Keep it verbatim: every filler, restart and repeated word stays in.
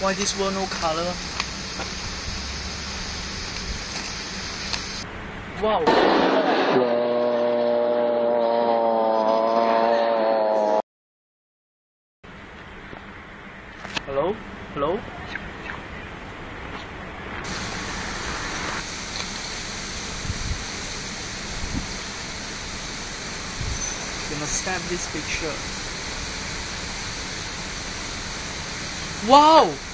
Why this one no color? Wow. Wow. Hello? Hello? Gonna snap this picture. Wow!